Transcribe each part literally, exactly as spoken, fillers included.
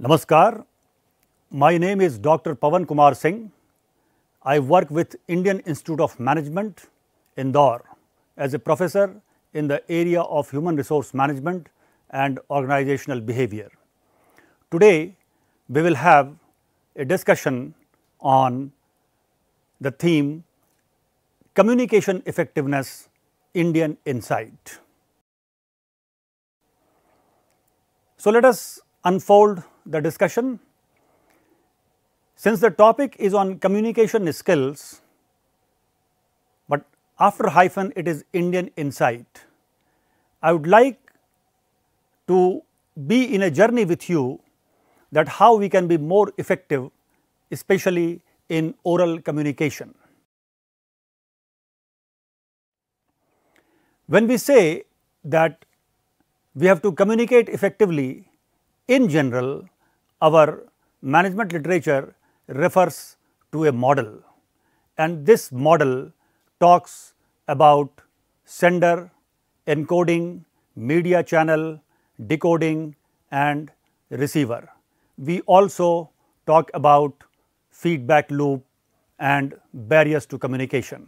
Namaskar, my name is Doctor Pawan Kumar Singh. I work with Indian Institute of Management, Indore, as a professor in the area of Human Resource Management and Organizational Behavior. Today, we will have a discussion on the theme Communication Effectiveness, Indian Insight. So, let us unfold the discussion. Since the topic is on communication skills, but after hyphen it is Indian insight, I would like to be in a journey with you that how we can be more effective, especially in oral communication. When we say that we have to communicate effectively, in general, our management literature refers to a model, and this model talks about sender, encoding, media channel, decoding, and receiver. We also talk about feedback loop and barriers to communication.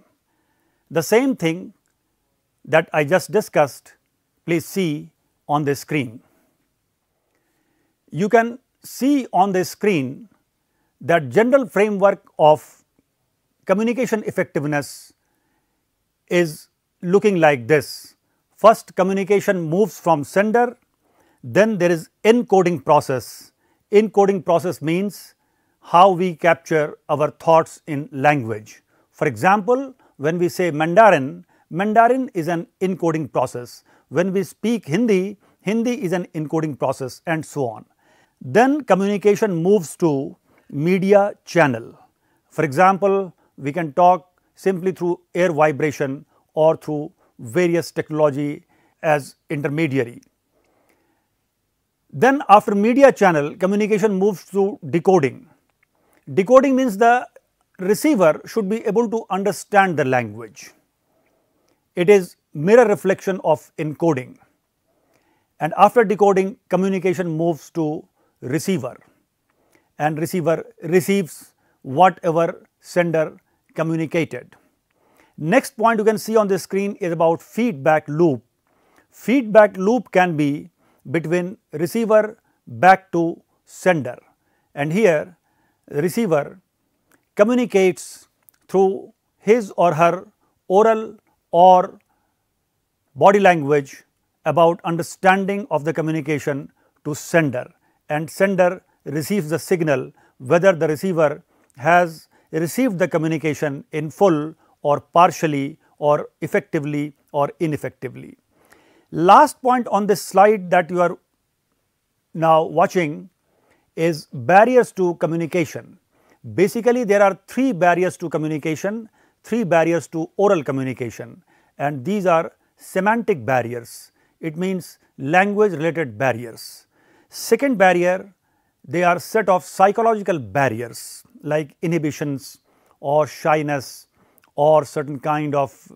The same thing that I just discussed, please see on the screen. You can see on the screen that general framework of communication effectiveness is looking like this. First, communication moves from sender, then there is encoding process. Encoding process means how we capture our thoughts in language. For example, when we say Mandarin, Mandarin is an encoding process. When we speak Hindi, Hindi is an encoding process, and so on. Then communication moves to media channel. For example, we can talk simply through air vibration or through various technology as intermediary. Then after media channel, communication moves to decoding. Decoding means the receiver should be able to understand the language. It is mirror reflection of encoding. And after decoding, communication moves to receiver, and receiver receives whatever sender communicated. Next point you can see on the screen is about feedback loop. Feedback loop can be between receiver back to sender, and here receiver communicates through his or her oral or body language about understanding of the communication to sender, and sender receives the signal whether the receiver has received the communication in full or partially or effectively or ineffectively. Last point on this slide that you are now watching is barriers to communication. Basically, there are three barriers to communication, three barriers to oral communication, and these are semantic barriers. It means language related barriers. Second barrier, they are set of psychological barriers like inhibitions or shyness or certain kind of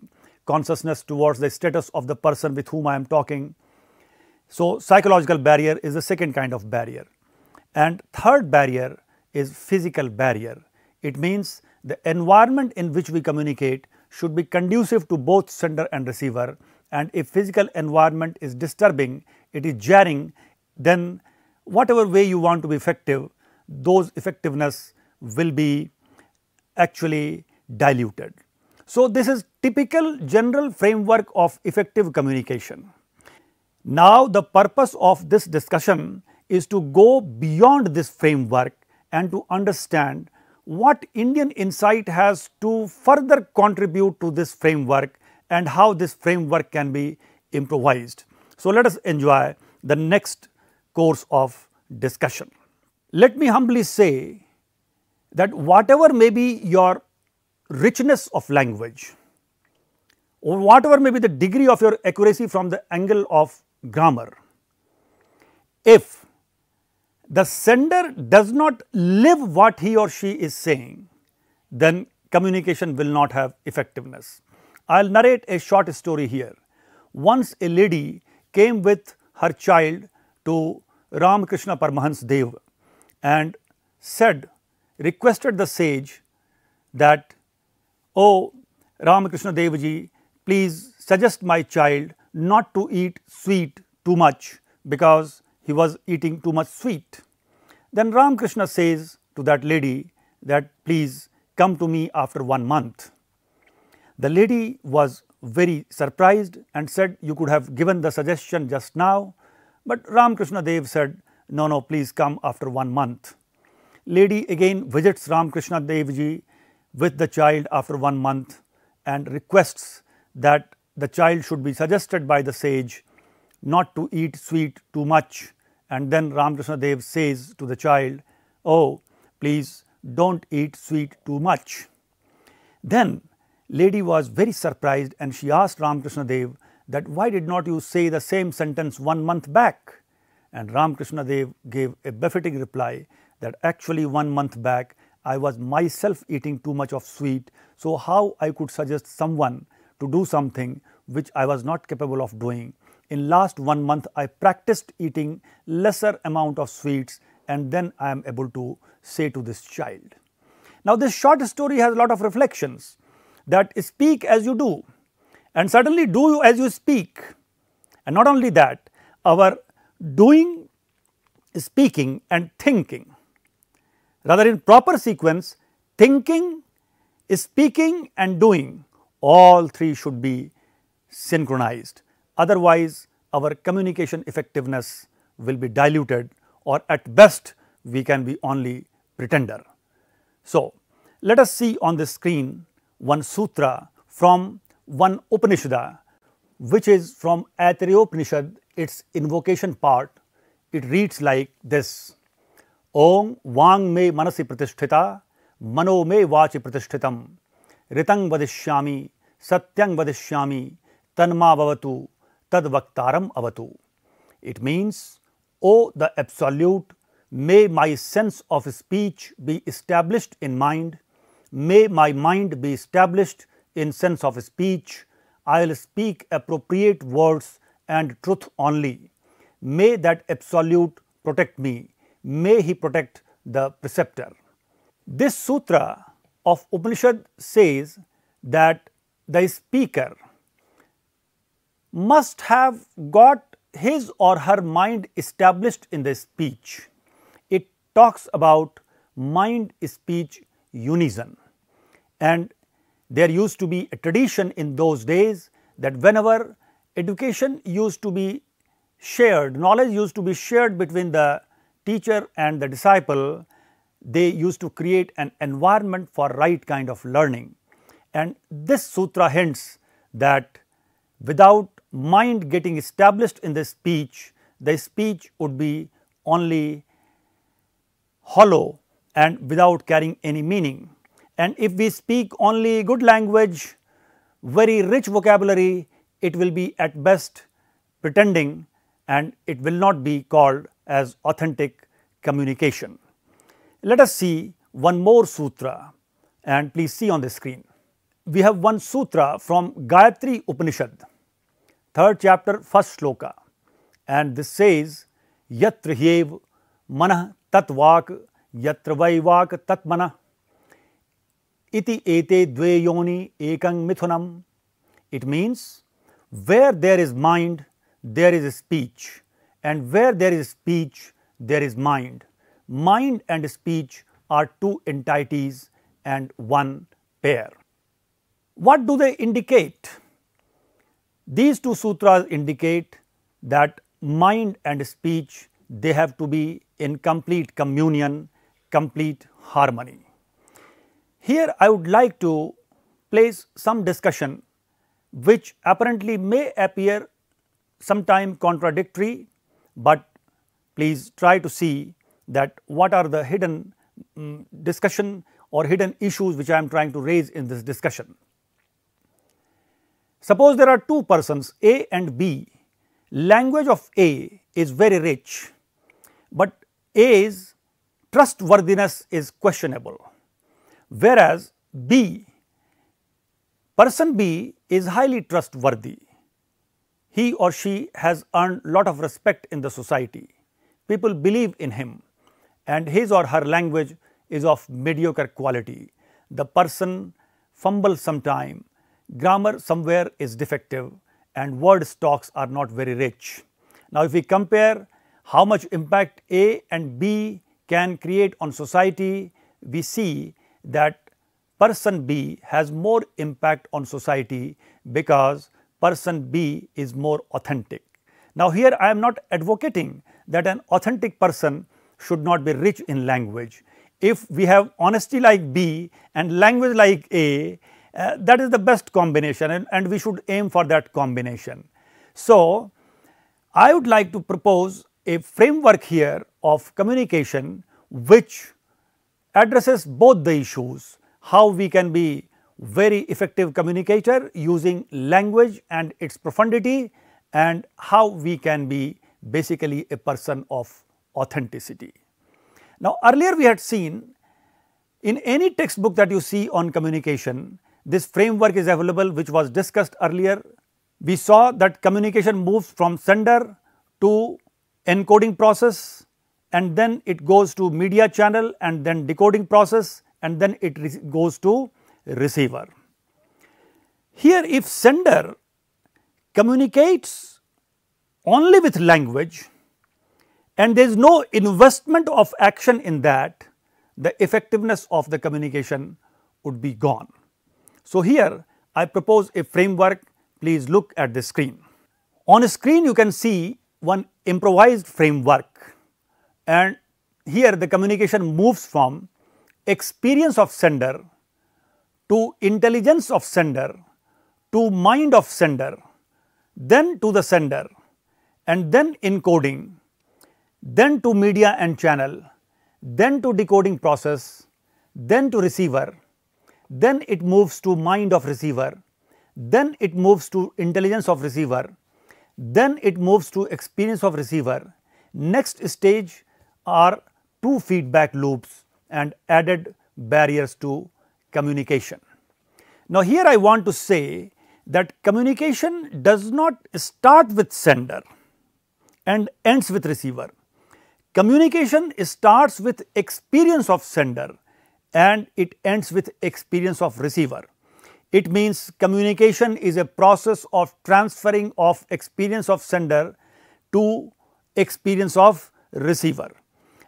consciousness towards the status of the person with whom I am talking. So, psychological barrier is the second kind of barrier. And third barrier is physical barrier. It means the environment in which we communicate should be conducive to both sender and receiver, and if physical environment is disturbing, it is jarring, then whatever way you want to be effective, those effectiveness will be actually diluted. So, this is typical general framework of effective communication. Now, the purpose of this discussion is to go beyond this framework and to understand what Indian insight has to further contribute to this framework and how this framework can be improvised. So, let us enjoy the next course of discussion. Let me humbly say that whatever may be your richness of language, or whatever may be the degree of your accuracy from the angle of grammar, if the sender does not live what he or she is saying, then communication will not have effectiveness. I will narrate a short story here. Once a lady came with her child to Ramakrishna Paramahansa Dev, and said, requested the sage that, "Oh Ramakrishna Dev ji, please suggest my child not to eat sweet too much," because he was eating too much sweet. Then Ramakrishna says to that lady that, "Please come to me after one month. The lady was very surprised and said, "You could have given the suggestion just now," but Ramakrishna Dev said, "No, no, please come after one month. Lady again visits Ramakrishna Dev ji with the child after one month and requests that the child should be suggested by the sage not to eat sweet too much, and then Ramakrishna Dev says to the child, "Oh, please don't eat sweet too much." Then lady was very surprised and she asked Ramakrishna Dev that, "Why did not you say the same sentence one month back?" And Ramakrishna Dev gave a befitting reply that, "Actually one month back I was myself eating too much of sweet, so how I could suggest someone to do something which I was not capable of doing. In last one month I practiced eating lesser amount of sweets, and then I am able to say to this child." Now this short story has a lot of reflections, that speak as you do, and certainly do you as you speak. And not only that, our doing, speaking and thinking, rather in proper sequence, thinking, speaking and doing, all three should be synchronized. Otherwise, our communication effectiveness will be diluted, or at best we can be only pretender. So, let us see on the screen one sutra from one Upanishad, which is from Aitareya Upanishad, its invocation part. It reads like this: "Om Vang me manasi pratisthita, mano me vachi pratishtitam, ritang vadishyami, satyang vadishyami, tanma bhavatu, tad vaktaram avatu." It means, "O the Absolute, may my sense of speech be established in mind. May my mind be established in sense of speech. I will speak appropriate words and truth only. May that Absolute protect me. May he protect the preceptor." This sutra of Upanishad says that the speaker must have got his or her mind established in the speech. It talks about mind-speech unison, and there used to be a tradition in those days that whenever education used to be shared, knowledge used to be shared between the teacher and the disciple, they used to create an environment for right kind of learning. And this sutra hints that without mind getting established in the speech, the speech would be only hollow and without carrying any meaning. And if we speak only good language, very rich vocabulary, it will be at best pretending, and it will not be called as authentic communication. Let us see one more sutra, and please see on the screen. We have one sutra from Gayatri Upanishad, third chapter, first shloka, and this says, "Yatra hyev manah tatvak yatra vaivak tatmana iti ete dve yoni ekang mithunam." It means, where there is mind, there is speech, and where there is speech, there is mind. Mind and speech are two entities and one pair. What do they indicate? These two sutras indicate that mind and speech, they have to be in complete communion, complete harmony. Here I would like to place some discussion which apparently may appear sometime contradictory, but please try to see that what are the hidden um, discussion or hidden issues which I am trying to raise in this discussion. Suppose there are two persons, A and B. Language of A is very rich, but A's trustworthiness is questionable, whereas B, person B is highly trustworthy. He or she has earned lot of respect in the society. People believe in him, and his or her language is of mediocre quality. The person fumbles sometime, grammar somewhere is defective, and word stocks are not very rich. Now, if we compare how much impact A and B can create on society, we see that person B has more impact on society because person B is more authentic. Now, here I am not advocating that an authentic person should not be rich in language. If we have honesty like B and language like A, uh, that is the best combination, and, and we should aim for that combination. So, I would like to propose a framework here of communication which addresses both the issues: how we can be very effective communicator using language and its profundity, and how we can be basically a person of authenticity. Now, earlier we had seen in any textbook that you see on communication, this framework is available which was discussed earlier. We saw that communication moves from sender to encoding process, and then it goes to media channel, and then decoding process, and then it goes to receiver. Here, if sender communicates only with language and there is no investment of action in that, the effectiveness of the communication would be gone. So, here I propose a framework. Please look at the screen. On a screen you can see one improvised framework, and here the communication moves from experience of sender to intelligence of sender to mind of sender, then to the sender, and then encoding, then to media and channel, then to decoding process, then to receiver, then it moves to mind of receiver, then it moves to intelligence of receiver, then it moves to experience of receiver. Next stage are two feedback loops and added barriers to communication. Now, here I want to say that communication does not start with sender and ends with receiver. Communication starts with experience of sender and it ends with experience of receiver. It means communication is a process of transferring of experience of sender to experience of receiver.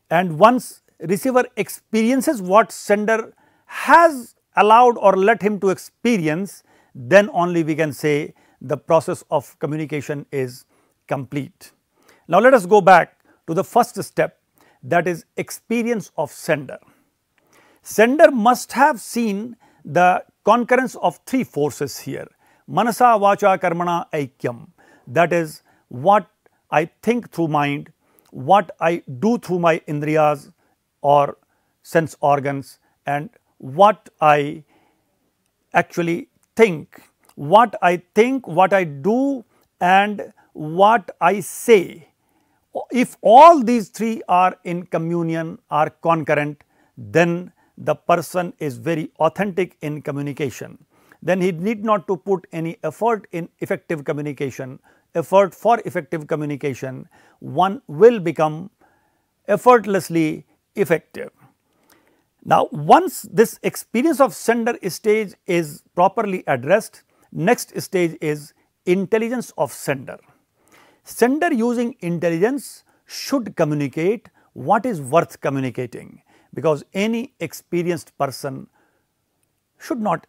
And once receiver experiences what sender has allowed or let him to experience, then only we can say the process of communication is complete. Now, let us go back to the first step, that is experience of sender. Sender must have seen the concurrence of three forces here: manasa vacha karmana aikyam, that is what I think through mind, what I do through my indriyas or sense organs, and what I actually think, what I think, what I do, and what I say. If all these three are in communion, are concurrent, then the person is very authentic in communication. Then he need not to put any effort in effective communication. Effort for effective communication, one will become effortlessly effective. Now, once this experience of sender stage is properly addressed, next stage is intelligence of sender. Sender using intelligence should communicate what is worth communicating, because any experienced person should not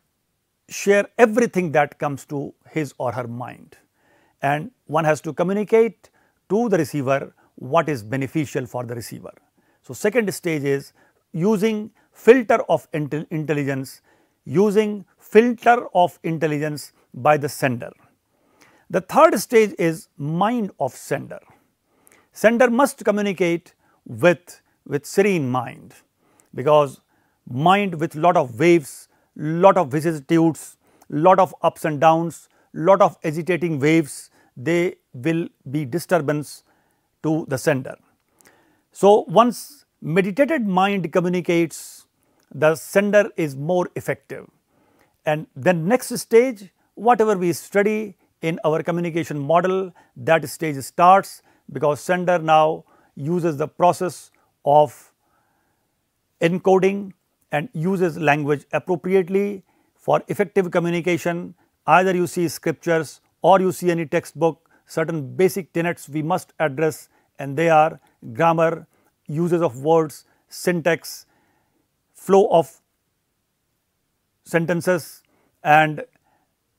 share everything that comes to his or her mind, and one has to communicate to the receiver what is beneficial for the receiver. So, second stage is using filter of intelligence, using filter of intelligence by the sender. The third stage is mind of sender. Sender must communicate with, with serene mind, because mind with lot of waves, lot of vicissitudes, lot of ups and downs, lot of agitating waves, they will be disturbance to the sender. So, once meditated mind communicates, the sender is more effective. And then next stage, whatever we study in our communication model, that stage starts, because sender now uses the process of encoding and uses language appropriately for effective communication. Either you see scriptures or you see any textbook, certain basic tenets we must address, and they are grammar, uses of words, syntax, flow of sentences, and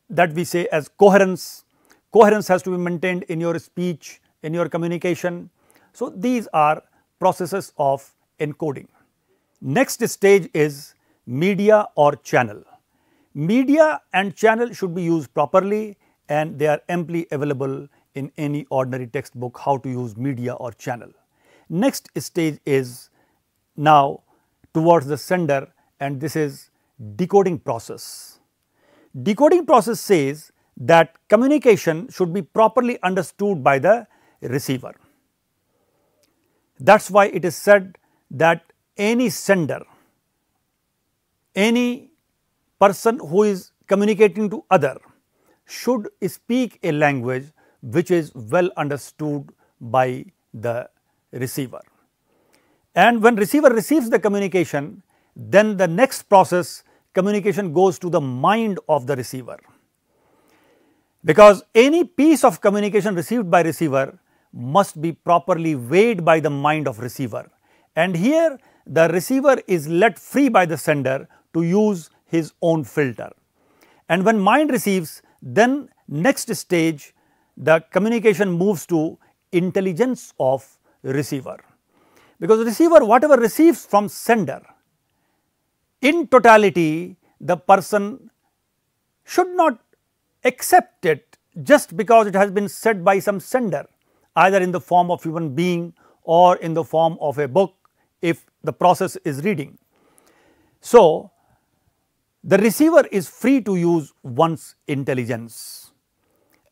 that we say as coherence. Coherence has to be maintained in your speech, in your communication. So these are processes of encoding. Next stage is media or channel. Media and channel should be used properly, and they are amply available in any ordinary textbook, how to use media or channel. Next stage is now towards the sender, and this is decoding process. Decoding process says that communication should be properly understood by the receiver. That's why it is said that any sender, any person who is communicating to other, should speak a language which is well understood by the receiver. And when receiver receives the communication, then the next process, communication goes to the mind of the receiver. Because any piece of communication received by receiver must be properly weighed by the mind of receiver. And here the receiver is let free by the sender to use his own filter. And when mind receives, then next stage the communication moves to intelligence of receiver. Because receiver, whatever receives from sender, in totality the person should not accept it just because it has been said by some sender, either in the form of human being or in the form of a book if the process is reading. So the receiver is free to use one's intelligence,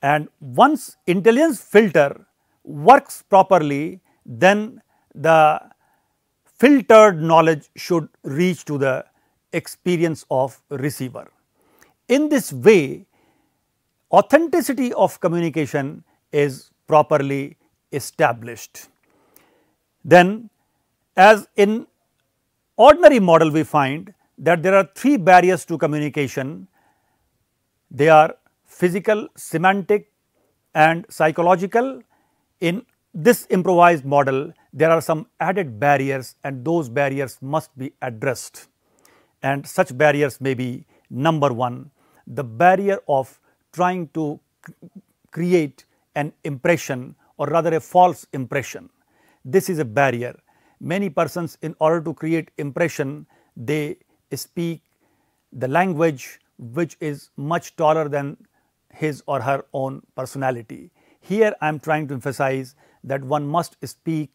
and once intelligence filter works properly, then the filtered knowledge should reach to the experience of receiver. In this way, authenticity of communication is properly established. Then, as in ordinary model, we find that there are three barriers to communication. They are physical, semantic, and psychological. In this improvised model, there are some added barriers, and those barriers must be addressed. And such barriers may be, number one, the barrier of trying to create an impression, or rather a false impression. This is a barrier. Many persons, in order to create impression, they speak the language which is much taller than his or her own personality. Here I am trying to emphasize that one must speak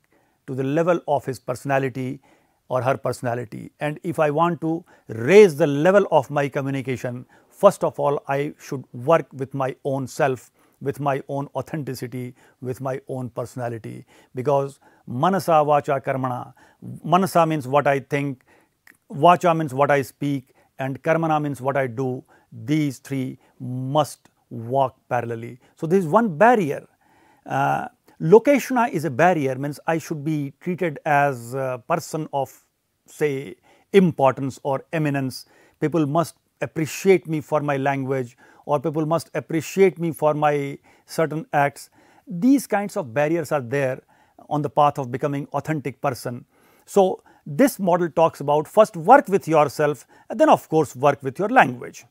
to the level of his personality or her personality. And if I want to raise the level of my communication, first of all, I should work with my own self, with my own authenticity, with my own personality. Because manasa vacha karmana, manasa means what I think, vacha means what I speak, and karmana means what I do. These three must walk parallelly. So this is one barrier. Uh, Locationā is a barrier, means I should be treated as a person of, say, importance or eminence. People must appreciate me for my language, or people must appreciate me for my certain acts. These kinds of barriers are there on the path of becoming authentic person. So this model talks about first work with yourself, and then of course work with your language.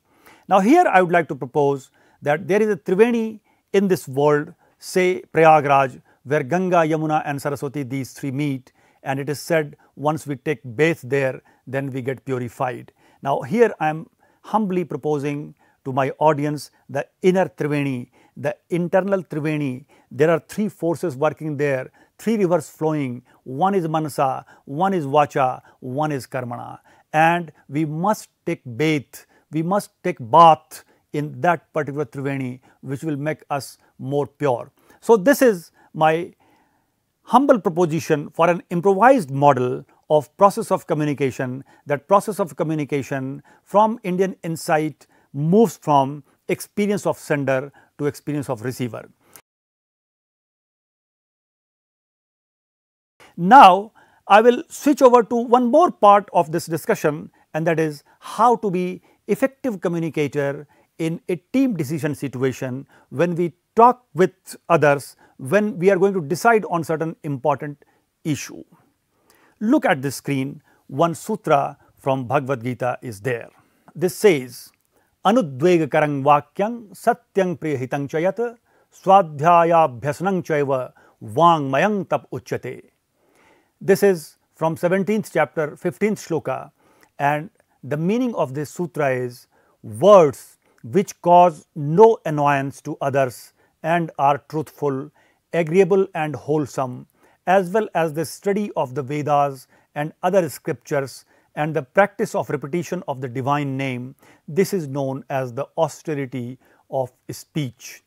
Now here I would like to propose that there is a Triveni in this world, say Prayagraj, where Ganga, Yamuna and Saraswati, these three meet, and it is said once we take bath there, then we get purified. Now here I am humbly proposing to my audience the inner Triveni, the internal Triveni. There are three forces working there, three rivers flowing. One is Manasa, one is Vacha, one is Karmana, and we must take bath, we must take bath in that particular Triveni, which will make us more pure. So this is my humble proposition for an improvised model of process of communication. That process of communication from Indian insight moves from experience of sender to experience of receiver. Now I will switch over to one more part of this discussion, and that is how to be effective communicator in a team decision situation when we talk with others, when we are going to decide on certain important issue. Look at this screen, one sutra from Bhagavad Gita is there. This says, Anudvega karang vakyang satyang priyahitam chayat swadhyayabhyasanam chayva vangmayang tap uchyate. This is from seventeenth chapter, fifteenth shloka, and the meaning of this sutra is words which cause no annoyance to others and are truthful, agreeable and wholesome, as well as the study of the Vedas and other scriptures and the practice of repetition of the divine name. This is known as the austerity of speech.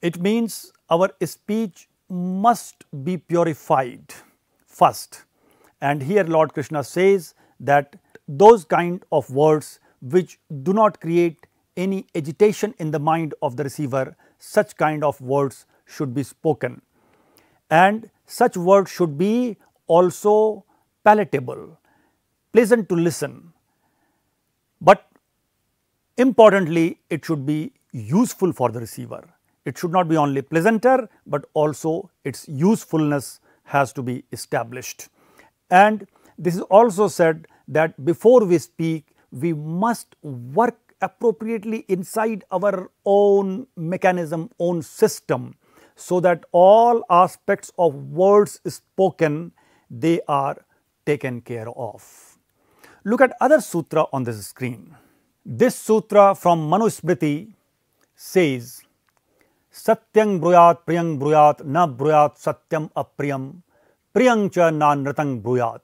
It means our speech must be purified first. And here Lord Krishna says that those kind of words which do not create any agitation in the mind of the receiver, such kind of words should be spoken. And such words should be also palatable, pleasant to listen, but importantly it should be useful for the receiver. It should not be only pleasanter, but also its usefulness has to be established. And this is also said that before we speak, we must work appropriately inside our own mechanism, own system, so that all aspects of words spoken, they are taken care of. Look at other sutra on this screen. This sutra from Manusmriti says, Satyang bruyat priyang bruyat na bruyat satyam apriyam priyang cha na nritang bruyat.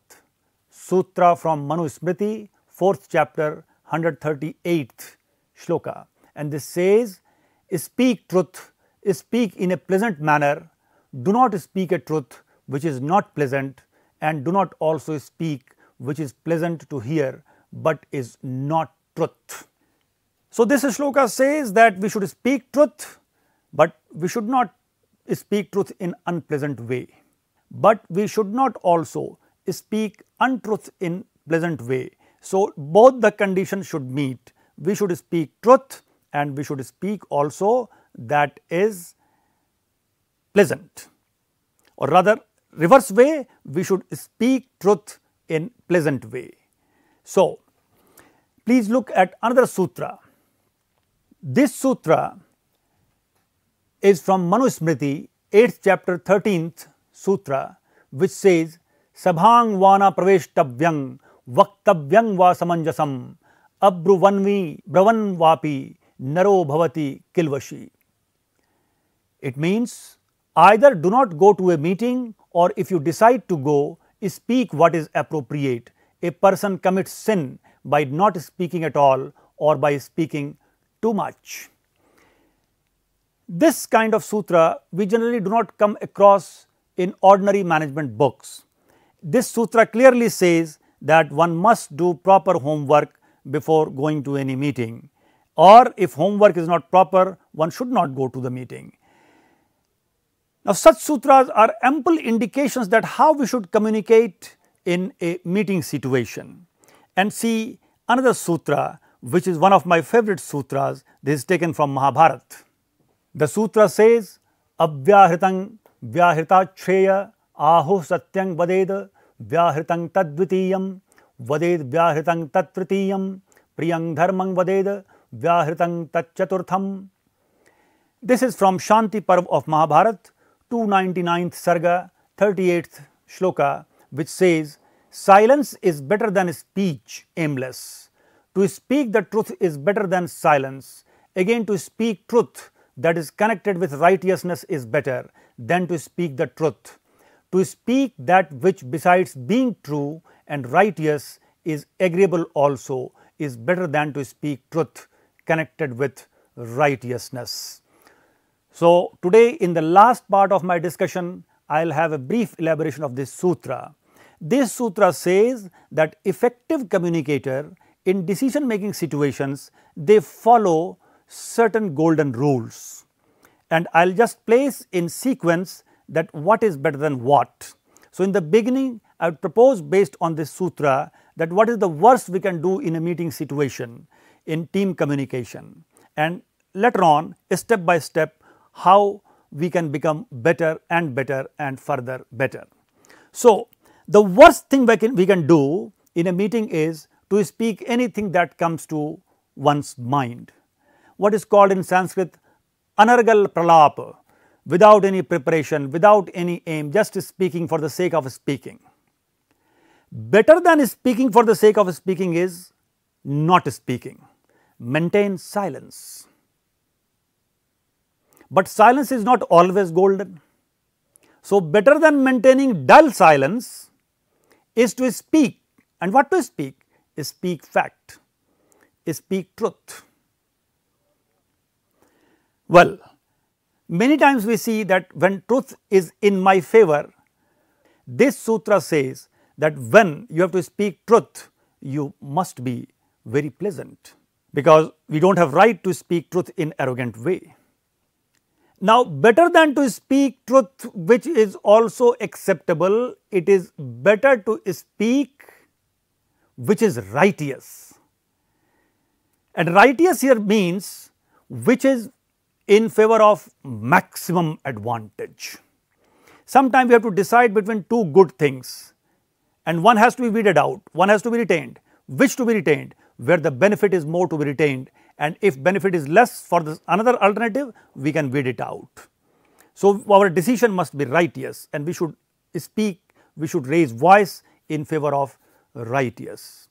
Sutra from Manusmriti, fourth chapter, one hundred thirty-eighth shloka, and this says, speak truth, speak in a pleasant manner, do not speak a truth which is not pleasant, and do not also speak which is pleasant to hear but is not truth. So this shloka says that we should speak truth, but we should not speak truth in unpleasant way, but we should not also speak untruth in pleasant way. So both the conditions should meet. We should speak truth and we should speak also that is pleasant, or rather reverse way, we should speak truth in pleasant way. So please look at another sutra. This sutra is from Manusmriti, eighth chapter, thirteenth sutra, which says, Sabhang vana praveshtavyang vaktavyang va samanjasam abruvanvi bravan vapi naro bhavati kilvashi. It means either do not go to a meeting, or if you decide to go, speak what is appropriate. A person commits sin by not speaking at all or by speaking too much. This kind of sutra we generally do not come across in ordinary management books. This sutra clearly says that one must do proper homework before going to any meeting, or if homework is not proper, one should not go to the meeting. Now, such sutras are ample indications that how we should communicate in a meeting situation. And see another sutra which is one of my favorite sutras. This is taken from Mahabharat. The sutra says, Avyahritang vyahritach shreya aho satyang vadeda vyahritang tadvitiyam vaded vyahritang tatritiyam priyang dharmang vadeda vyahritang tatchaturtham. This is from Shanti Parv of Mahabharat, two hundred ninety-ninth sarga, thirty-eighth shloka, which says, silence is better than speech aimless. To speak the truth is better than silence. Again, to speak truth that is connected with righteousness is better than to speak the truth. To speak that which besides being true and righteous is agreeable also is better than to speak truth connected with righteousness. So today, in the last part of my discussion, I will have a brief elaboration of this sutra. This sutra says that effective communicator in decision making situations, they follow certain golden rules, and I will just place in sequence that what is better than what. So in the beginning, I would propose, based on this sutra, that what is the worst we can do in a meeting situation, in team communication, and later on, step by step, how we can become better and better and further better. So the worst thing we can, we can do in a meeting is to speak anything that comes to one's mind, what is called in Sanskrit anargal pralapa, without any preparation, without any aim, just speaking for the sake of speaking. Better than speaking for the sake of speaking is not speaking. Maintain silence. But silence is not always golden. So better than maintaining dull silence is to speak. And what to speak? Speak fact. Speak truth. Well, many times we see that when truth is in my favor, this sutra says that when you have to speak truth, you must be very pleasant, because we don't have right to speak truth in arrogant way. Now, better than to speak truth which is also acceptable, it is better to speak which is righteous. And righteous here means which is in favor of maximum advantage. Sometimes we have to decide between two good things, and one has to be weeded out, one has to be retained. Which to be retained? Where the benefit is more to be retained, and if benefit is less for this another alternative, we can weed it out. So our decision must be righteous, and we should speak, we should raise voice in favor of righteous.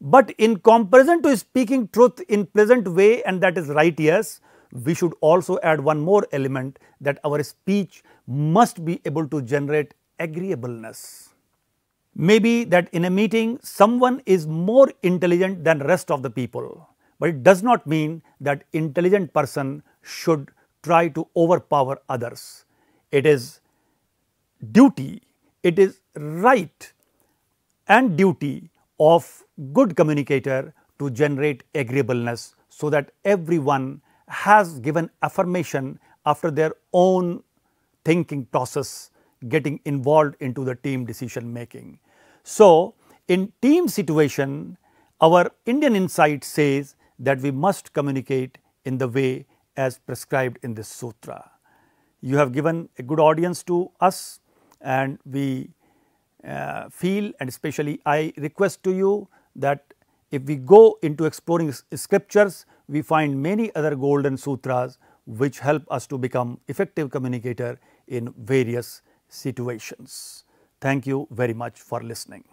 But in comparison to speaking truth in pleasant way, and that is righteous, we should also add one more element, that our speech must be able to generate agreeableness. Maybe that in a meeting someone is more intelligent than rest of the people, but it does not mean that intelligent person should try to overpower others. It is duty, it is right and duty of good communicator to generate agreeableness, so that everyone has given affirmation after their own thinking process, getting involved into the team decision making. So in team situation, our Indian insight says that we must communicate in the way as prescribed in this sutra. You have given a good audience to us, and we uh, feel, and especially I request to you, that if we go into exploring scriptures, we find many other golden sutras which help us to become effective communicator in various situations. Thank you very much for listening.